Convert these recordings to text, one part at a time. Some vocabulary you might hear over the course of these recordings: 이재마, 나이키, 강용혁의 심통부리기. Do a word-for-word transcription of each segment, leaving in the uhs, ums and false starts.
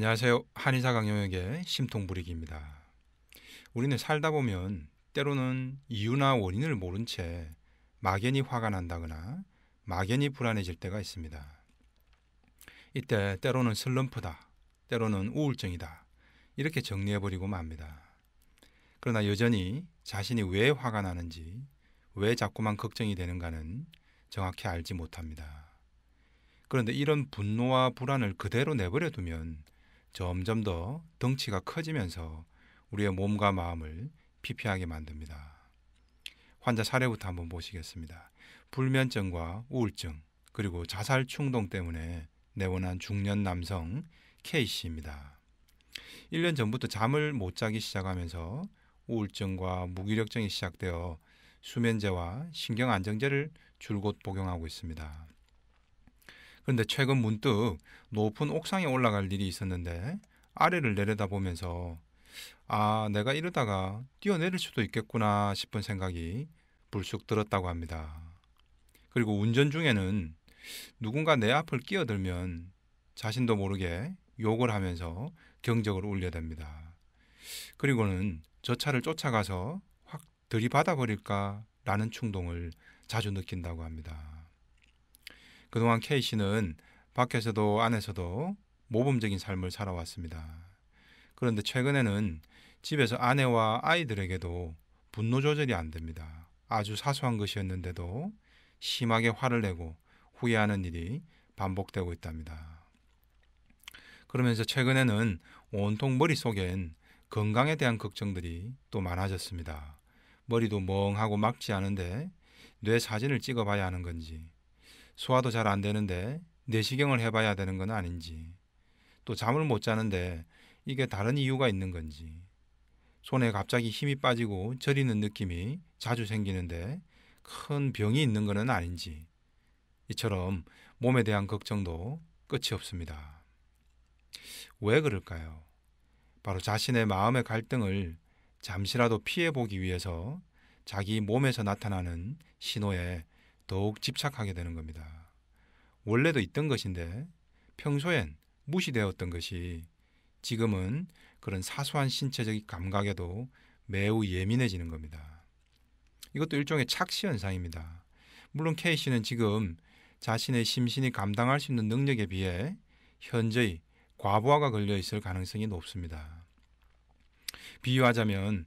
안녕하세요. 한의사 강용혁의 심통부리기입니다. 우리는 살다 보면 때로는 이유나 원인을 모른 채 막연히 화가 난다거나 막연히 불안해질 때가 있습니다. 이때 때로는 슬럼프다, 때로는 우울증이다 이렇게 정리해버리고 맙니다. 그러나 여전히 자신이 왜 화가 나는지, 왜 자꾸만 걱정이 되는가는 정확히 알지 못합니다. 그런데 이런 분노와 불안을 그대로 내버려 두면 점점 더 덩치가 커지면서 우리의 몸과 마음을 피폐하게 만듭니다. 환자 사례부터 한번 보시겠습니다. 불면증과 우울증, 그리고 자살 충동 때문에 내원한 중년 남성 K씨입니다. 일 년 전부터 잠을 못 자기 시작하면서 우울증과 무기력증이 시작되어 수면제와 신경안정제를 줄곧 복용하고 있습니다. 그런데 최근 문득 높은 옥상에 올라갈 일이 있었는데 아래를 내려다보면서 아, 내가 이러다가 뛰어내릴 수도 있겠구나 싶은 생각이 불쑥 들었다고 합니다. 그리고 운전 중에는 누군가 내 앞을 끼어들면 자신도 모르게 욕을 하면서 경적을 울려댑니다. 그리고는 저 차를 쫓아가서 확 들이받아버릴까라는 충동을 자주 느낀다고 합니다. 그동안 K씨는 밖에서도 안에서도 모범적인 삶을 살아왔습니다. 그런데 최근에는 집에서 아내와 아이들에게도 분노 조절이 안 됩니다. 아주 사소한 것이었는데도 심하게 화를 내고 후회하는 일이 반복되고 있답니다. 그러면서 최근에는 온통 머릿속엔 건강에 대한 걱정들이 또 많아졌습니다. 머리도 멍하고 막지 않은데 뇌 사진을 찍어봐야 하는 건지, 소화도 잘 안 되는데 내시경을 해봐야 되는 건 아닌지, 또 잠을 못 자는데 이게 다른 이유가 있는 건지, 손에 갑자기 힘이 빠지고 저리는 느낌이 자주 생기는데 큰 병이 있는 건 아닌지, 이처럼 몸에 대한 걱정도 끝이 없습니다. 왜 그럴까요? 바로 자신의 마음의 갈등을 잠시라도 피해보기 위해서 자기 몸에서 나타나는 신호에 더욱 집착하게 되는 겁니다. 원래도 있던 것인데 평소엔 무시되었던 것이 지금은 그런 사소한 신체적 감각에도 매우 예민해지는 겁니다. 이것도 일종의 착시현상입니다. 물론 K씨는 지금 자신의 심신이 감당할 수 있는 능력에 비해 현저히 과부하가 걸려 있을 가능성이 높습니다. 비유하자면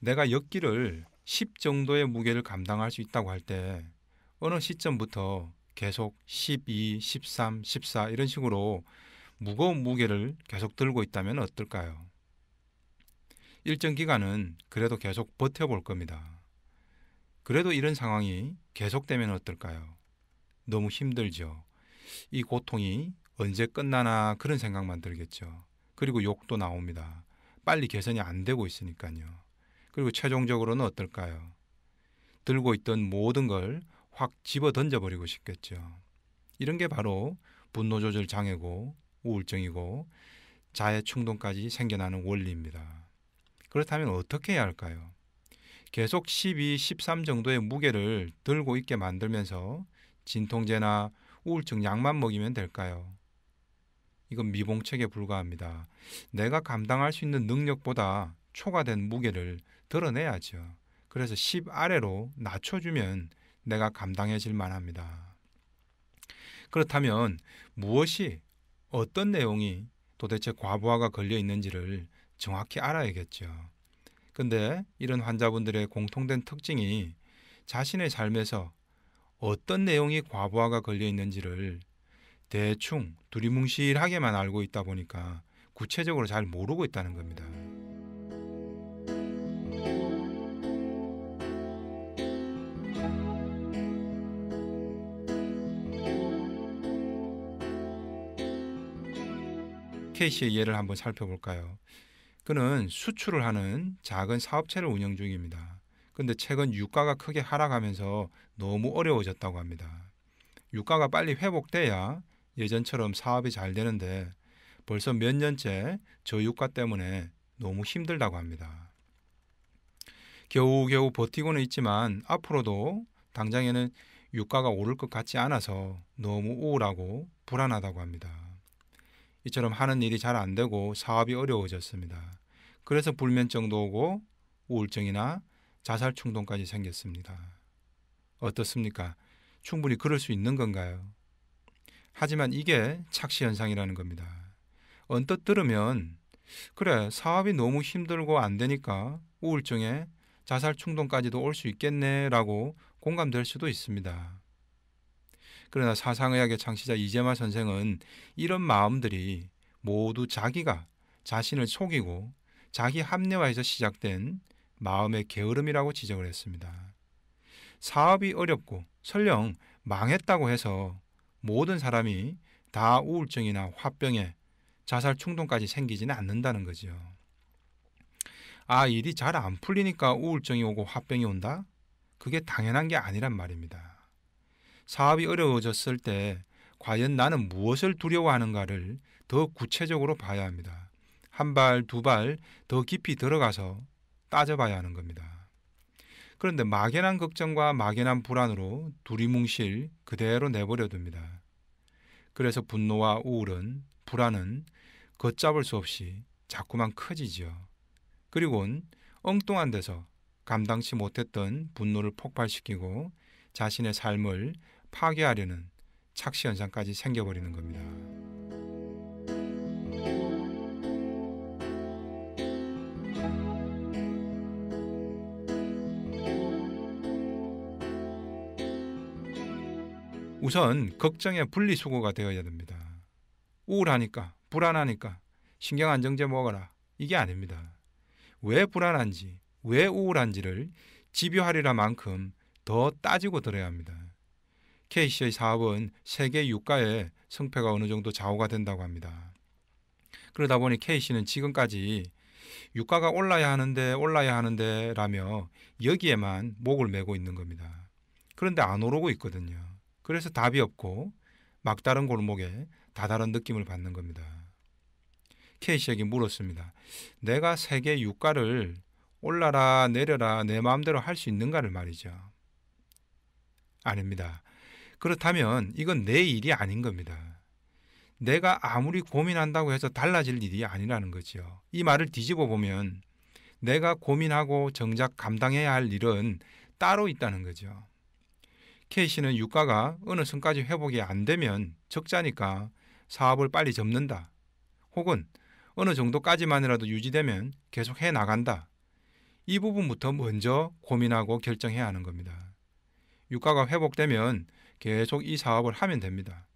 내가 역기를 십 정도의 무게를 감당할 수 있다고 할 때 어느 시점부터 계속 십이, 십삼, 십사 이런 식으로 무거운 무게를 계속 들고 있다면 어떨까요? 일정 기간은 그래도 계속 버텨볼 겁니다. 그래도 이런 상황이 계속되면 어떨까요? 너무 힘들죠. 이 고통이 언제 끝나나 그런 생각만 들겠죠. 그리고 욕도 나옵니다. 빨리 개선이 안 되고 있으니까요. 그리고 최종적으로는 어떨까요? 들고 있던 모든 걸 확 집어 던져버리고 싶겠죠. 이런 게 바로 분노조절 장애고 우울증이고 자해 충동까지 생겨나는 원리입니다. 그렇다면 어떻게 해야 할까요? 계속 십이, 십삼 정도의 무게를 들고 있게 만들면서 진통제나 우울증 약만 먹이면 될까요? 이건 미봉책에 불과합니다. 내가 감당할 수 있는 능력보다 초과된 무게를 덜어내야죠. 그래서 십 아래로 낮춰주면 내가 감당해질 만합니다. 그렇다면 무엇이 어떤 내용이 도대체 과부하가 걸려 있는지를 정확히 알아야겠죠. 근데 이런 환자분들의 공통된 특징이 자신의 삶에서 어떤 내용이 과부하가 걸려 있는지를 대충 두리뭉실하게만 알고 있다 보니까 구체적으로 잘 모르고 있다는 겁니다. K씨의 예를 한번 살펴볼까요? 그는 수출을 하는 작은 사업체를 운영 중입니다. 근데 최근 유가가 크게 하락하면서 너무 어려워졌다고 합니다. 유가가 빨리 회복돼야 예전처럼 사업이 잘 되는데 벌써 몇 년째 저유가 때문에 너무 힘들다고 합니다. 겨우겨우 버티고는 있지만 앞으로도 당장에는 유가가 오를 것 같지 않아서 너무 우울하고 불안하다고 합니다. 이처럼 하는 일이 잘 안 되고 사업이 어려워졌습니다. 그래서 불면증도 오고 우울증이나 자살 충동까지 생겼습니다. 어떻습니까? 충분히 그럴 수 있는 건가요? 하지만 이게 착시현상이라는 겁니다. 언뜻 들으면 그래, 사업이 너무 힘들고 안 되니까 우울증에 자살 충동까지도 올 수 있겠네라고 공감될 수도 있습니다. 그러나 사상의학의 창시자 이재마 선생은 이런 마음들이 모두 자기가 자신을 속이고 자기 합리화에서 시작된 마음의 게으름이라고 지적을 했습니다. 사업이 어렵고 설령 망했다고 해서 모든 사람이 다 우울증이나 화병에 자살 충동까지 생기지는 않는다는 거죠. 아, 일이 잘 안 풀리니까 우울증이 오고 화병이 온다? 그게 당연한 게 아니란 말입니다. 사업이 어려워졌을 때 과연 나는 무엇을 두려워하는가를 더 구체적으로 봐야 합니다. 한 발, 두 발 더 깊이 들어가서 따져봐야 하는 겁니다. 그런데 막연한 걱정과 막연한 불안으로 두리뭉실 그대로 내버려 둡니다. 그래서 분노와 우울은, 불안은 걷잡을 수 없이 자꾸만 커지죠. 그리고는 엉뚱한 데서 감당치 못했던 분노를 폭발시키고 자신의 삶을 파괴하려는 착시현상까지 생겨버리는 겁니다. 우선 걱정의 분리수거가 되어야 됩니다. 우울하니까, 불안하니까 신경 안정제 먹어라, 이게 아닙니다. 왜 불안한지, 왜 우울한지를 집요하리라만큼 더 따지고 들어야 합니다. K씨의 사업은 세계 유가의 성패가 어느 정도 좌우가 된다고 합니다. 그러다 보니 K씨는 지금까지 유가가 올라야 하는데 올라야 하는데 라며 여기에만 목을 메고 있는 겁니다. 그런데 안 오르고 있거든요. 그래서 답이 없고 막다른 골목에 다다른 느낌을 받는 겁니다. K씨에게 물었습니다. 내가 세계 유가를 올라라 내려라 내 마음대로 할 수 있는가를 말이죠. 아닙니다. 그렇다면 이건 내 일이 아닌 겁니다. 내가 아무리 고민한다고 해서 달라질 일이 아니라는 거죠. 이 말을 뒤집어 보면 내가 고민하고 정작 감당해야 할 일은 따로 있다는 거죠. K씨는 유가가 어느 선까지 회복이 안 되면 적자니까 사업을 빨리 접는다. 혹은 어느 정도까지만이라도 유지되면 계속 해나간다. 이 부분부터 먼저 고민하고 결정해야 하는 겁니다. 유가가 회복되면 계속 이 사업을 하면 됩니다.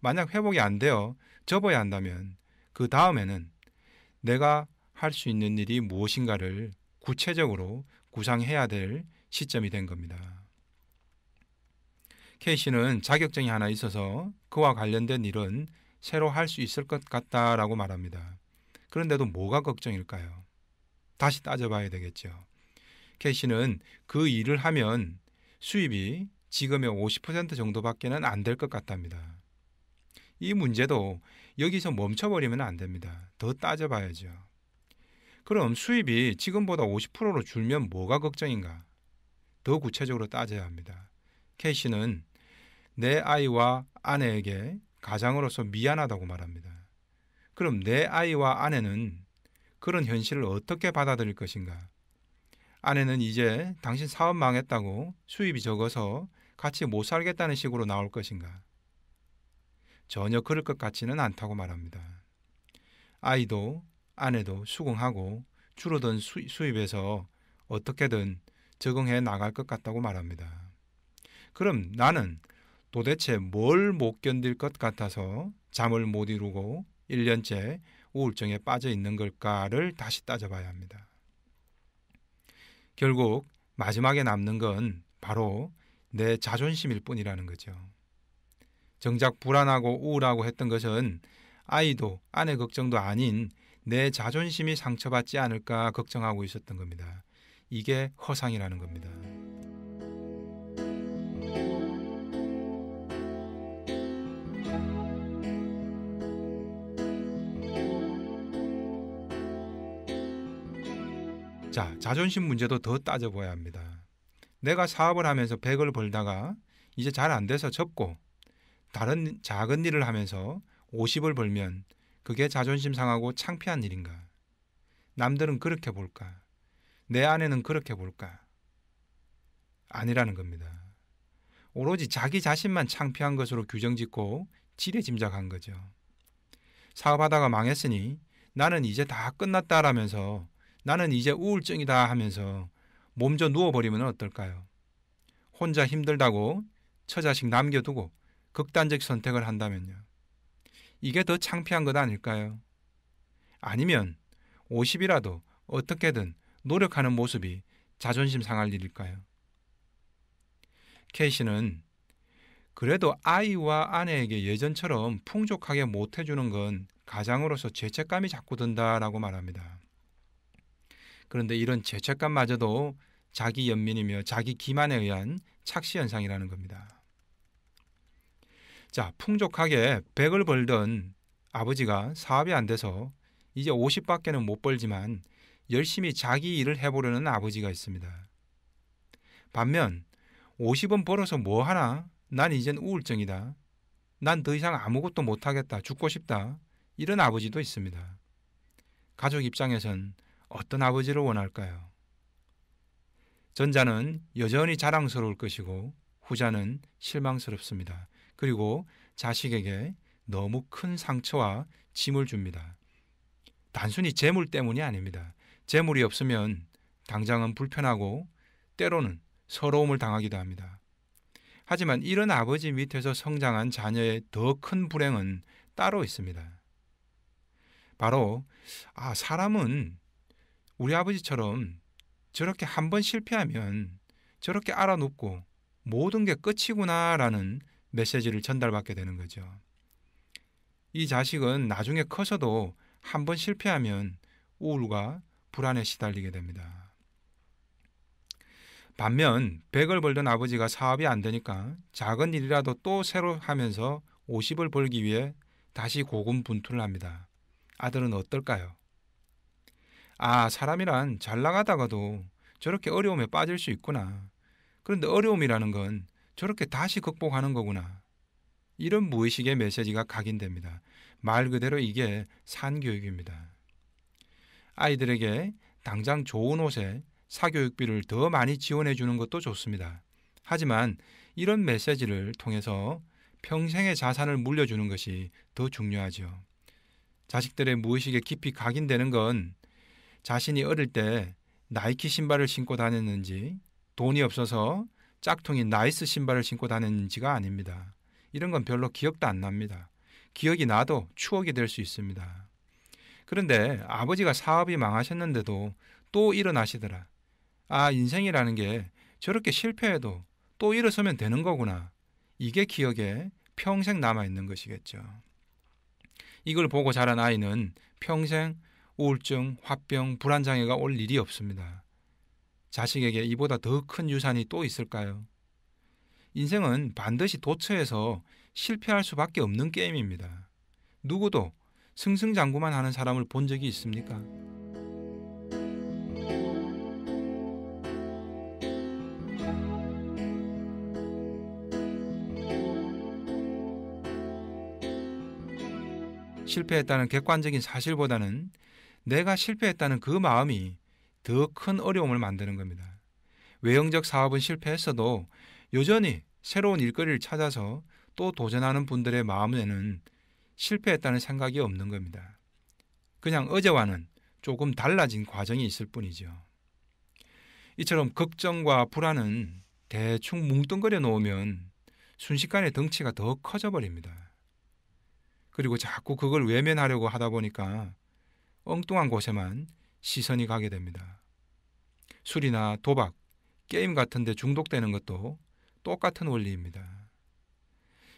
만약 회복이 안 되어 접어야 한다면 그 다음에는 내가 할 수 있는 일이 무엇인가를 구체적으로 구상해야 될 시점이 된 겁니다. K씨는 자격증이 하나 있어서 그와 관련된 일은 새로 할 수 있을 것 같다라고 말합니다. 그런데도 뭐가 걱정일까요? 다시 따져봐야 되겠죠. K씨는 그 일을 하면 수입이 지금의 오십 퍼센트 정도밖에는 안 될 것 같답니다. 이 문제도 여기서 멈춰버리면 안 됩니다. 더 따져봐야죠. 그럼 수입이 지금보다 오십 퍼센트로 줄면 뭐가 걱정인가? 더 구체적으로 따져야 합니다. K씨는 내 아이와 아내에게 가장으로서 미안하다고 말합니다. 그럼 내 아이와 아내는 그런 현실을 어떻게 받아들일 것인가? 아내는 이제 당신 사업 망했다고 수입이 적어서 같이 못 살겠다는 식으로 나올 것인가? 전혀 그럴 것 같지는 않다고 말합니다. 아이도 아내도 수긍하고 줄어든 수입에서 어떻게든 적응해 나갈 것 같다고 말합니다. 그럼 나는 도대체 뭘 못 견딜 것 같아서 잠을 못 이루고 일 년째 우울증에 빠져 있는 걸까를 다시 따져봐야 합니다. 결국 마지막에 남는 건 바로 내 자존심일 뿐이라는 거죠. 정작 불안하고 우울하고 했던 것은 아이도 아내 걱정도 아닌 내 자존심이 상처받지 않을까 걱정하고 있었던 겁니다. 이게 허상이라는 겁니다. 자, 자존심 문제도 더 따져봐야 합니다. 내가 사업을 하면서 백을 벌다가 이제 잘 안 돼서 접고 다른 작은 일을 하면서 오십을 벌면 그게 자존심 상하고 창피한 일인가? 남들은 그렇게 볼까? 내 아내는 그렇게 볼까? 아니라는 겁니다. 오로지 자기 자신만 창피한 것으로 규정짓고 지레 짐작한 거죠. 사업하다가 망했으니 나는 이제 다 끝났다라면서, 나는 이제 우울증이다 하면서 몸져 누워버리면 어떨까요? 혼자 힘들다고 처자식 남겨두고 극단적 선택을 한다면요. 이게 더 창피한 것 아닐까요? 아니면 오십이라도 어떻게든 노력하는 모습이 자존심 상할 일일까요? 케이씨는 그래도 아이와 아내에게 예전처럼 풍족하게 못해주는 건 가장으로서 죄책감이 자꾸 든다라고 말합니다. 그런데 이런 죄책감마저도 자기 연민이며 자기 기만에 의한 착시현상이라는 겁니다. 자, 풍족하게 백을 벌던 아버지가 사업이 안 돼서 이제 오십밖에는 못 벌지만 열심히 자기 일을 해보려는 아버지가 있습니다. 반면 오십은 벌어서 뭐하나? 난 이젠 우울증이다. 난 더 이상 아무것도 못하겠다. 죽고 싶다. 이런 아버지도 있습니다. 가족 입장에선 어떤 아버지를 원할까요? 전자는 여전히 자랑스러울 것이고 후자는 실망스럽습니다. 그리고 자식에게 너무 큰 상처와 짐을 줍니다. 단순히 재물 때문이 아닙니다. 재물이 없으면 당장은 불편하고 때로는 서러움을 당하기도 합니다. 하지만 이런 아버지 밑에서 성장한 자녀의 더 큰 불행은 따로 있습니다. 바로 아 사람은 우리 아버지처럼 저렇게 한번 실패하면 저렇게 알아눕고 모든 게 끝이구나라는 메시지를 전달받게 되는 거죠. 이 자식은 나중에 커서도 한번 실패하면 우울과 불안에 시달리게 됩니다. 반면 백을 벌던 아버지가 사업이 안 되니까 작은 일이라도 또 새로 하면서 오십을 벌기 위해 다시 고군분투를 합니다. 아들은 어떨까요? 아, 사람이란 잘 나가다가도 저렇게 어려움에 빠질 수 있구나. 그런데 어려움이라는 건 저렇게 다시 극복하는 거구나. 이런 무의식의 메시지가 각인됩니다. 말 그대로 이게 산교육입니다. 아이들에게 당장 좋은 옷에 사교육비를 더 많이 지원해 주는 것도 좋습니다. 하지만 이런 메시지를 통해서 평생의 자산을 물려주는 것이 더 중요하죠. 자식들의 무의식에 깊이 각인되는 건 자신이 어릴 때 나이키 신발을 신고 다녔는지, 돈이 없어서 짝퉁인 나이스 신발을 신고 다녔는지가 아닙니다. 이런 건 별로 기억도 안 납니다. 기억이 나도 추억이 될 수 있습니다. 그런데 아버지가 사업이 망하셨는데도 또 일어나시더라. 아, 인생이라는 게 저렇게 실패해도 또 일어서면 되는 거구나. 이게 기억에 평생 남아있는 것이겠죠. 이걸 보고 자란 아이는 평생 우울증, 화병, 불안장애가 올 일이 없습니다. 자식에게 이보다 더 큰 유산이 또 있을까요? 인생은 반드시 도처에서 실패할 수밖에 없는 게임입니다. 누구도 승승장구만 하는 사람을 본 적이 있습니까? 실패했다는 객관적인 사실보다는 내가 실패했다는 그 마음이 더 큰 어려움을 만드는 겁니다. 외형적 사업은 실패했어도 여전히 새로운 일거리를 찾아서 또 도전하는 분들의 마음에는 실패했다는 생각이 없는 겁니다. 그냥 어제와는 조금 달라진 과정이 있을 뿐이죠. 이처럼 걱정과 불안은 대충 뭉뚱거려 놓으면 순식간에 덩치가 더 커져 버립니다. 그리고 자꾸 그걸 외면하려고 하다 보니까 엉뚱한 곳에만 시선이 가게 됩니다. 술이나 도박, 게임 같은 데 중독되는 것도 똑같은 원리입니다.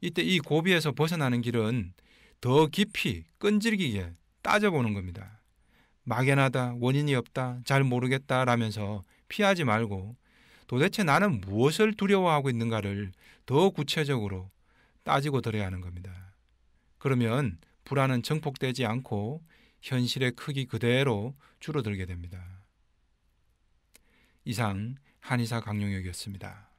이때 이 고비에서 벗어나는 길은 더 깊이 끈질기게 따져보는 겁니다. 막연하다, 원인이 없다, 잘 모르겠다 라면서 피하지 말고 도대체 나는 무엇을 두려워하고 있는가를 더 구체적으로 따지고 들어야 하는 겁니다. 그러면 불안은 증폭되지 않고 현실의 크기 그대로 줄어들게 됩니다. 이상 한의사 강용혁이었습니다.